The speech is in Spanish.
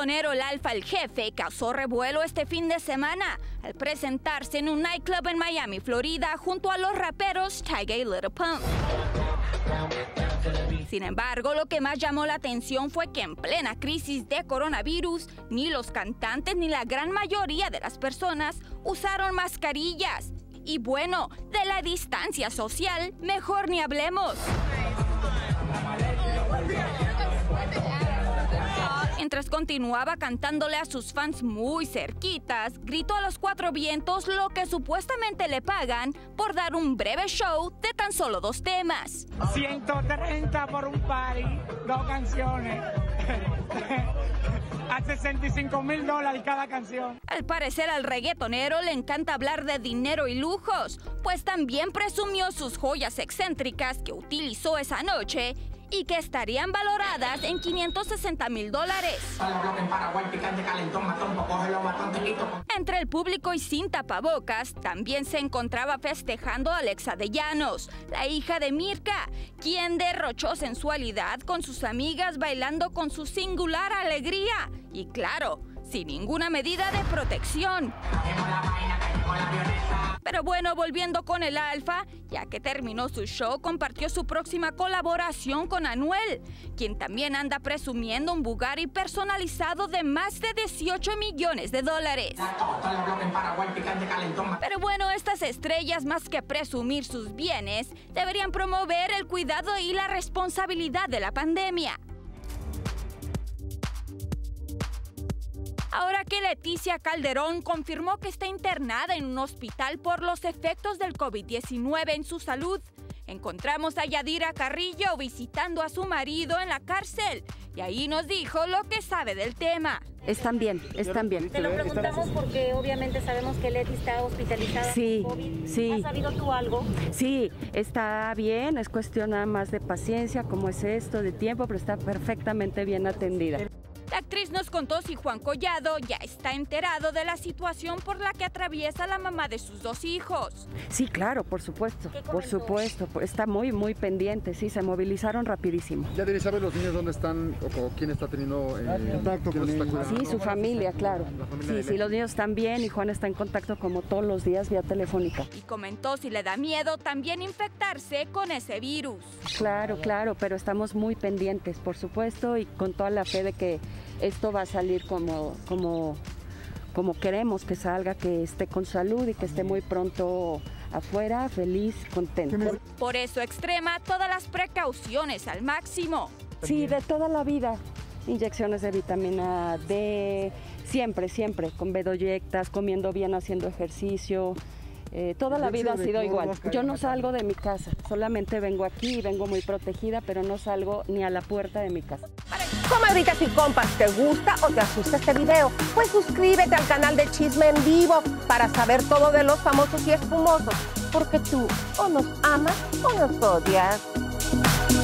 reggaetonero El Alfa, el jefe, causó revuelo este fin de semana al presentarse en un nightclub en Miami, Florida, junto a los raperos Tyga y Lil Pump. Sin embargo, lo que más llamó la atención fue que en plena crisis de coronavirus, ni los cantantes ni la gran mayoría de las personas usaron mascarillas. Y bueno, de la distancia social, mejor ni hablemos. Mientras continuaba cantándole a sus fans muy cerquitas, gritó a los cuatro vientos lo que supuestamente le pagan por dar un breve show de tan solo 2 temas. 130 por un party, 2 canciones. A $65,000 cada canción. Al parecer al reggaetonero le encanta hablar de dinero y lujos, pues también presumió sus joyas excéntricas que utilizó esa noche y que estarían valoradas en $560,000. Entre el público y sin tapabocas también se encontraba festejando a Alexa de Llanos, la hija de Mirka, quien derrochó sensualidad con sus amigas bailando con su singular alegría y claro, sin ninguna medida de protección. Pero bueno, volviendo con El Alfa, ya que terminó su show, compartió su próxima colaboración con Anuel, quien también anda presumiendo un Bugatti personalizado de más de $18 millones. Pero bueno, estas estrellas, más que presumir sus bienes, deberían promover el cuidado y la responsabilidad de la pandemia. Ahora que Leticia Calderón confirmó que está internada en un hospital por los efectos del COVID-19 en su salud, encontramos a Yadira Carrillo visitando a su marido en la cárcel y ahí nos dijo lo que sabe del tema. Están bien. Te lo preguntamos porque obviamente sabemos que Leti está hospitalizada. Sí, por COVID. Sí. ¿Has sabido tú algo? Sí, está bien, es cuestión nada más de paciencia, como es esto, de tiempo, pero está perfectamente bien atendida. La actriz nos contó si Juan Collado ya está enterado de la situación por la que atraviesa la mamá de sus 2 hijos. Sí, claro, por supuesto. Está muy pendiente, sí, se movilizaron rapidísimo. Ya diréis, ¿sabe los niños dónde están o quién está teniendo contacto con ellos? Sí, su familia, claro. Sí, los niños están bien y Juan está en contacto como todos los días vía telefónica. Y comentó si le da miedo también infectarse con ese virus. Claro, pero estamos muy pendientes, por supuesto, y con toda la fe de que esto va a salir como queremos que salga, que esté con salud y que esté muy pronto afuera, feliz, contento. Por eso extrema todas las precauciones al máximo. Sí, de toda la vida. Inyecciones de vitamina D, siempre, con bedoyectas, comiendo bien, haciendo ejercicio. Toda la vida ha sido igual. Yo no salgo de mi casa, solamente vengo aquí y vengo muy protegida, pero no salgo ni a la puerta de mi casa. Comadritas y compas, ¿te gusta o te asusta este video? Pues suscríbete al canal de Chisme en Vivo para saber todo de los famosos y espumosos, porque tú o nos amas o nos odias.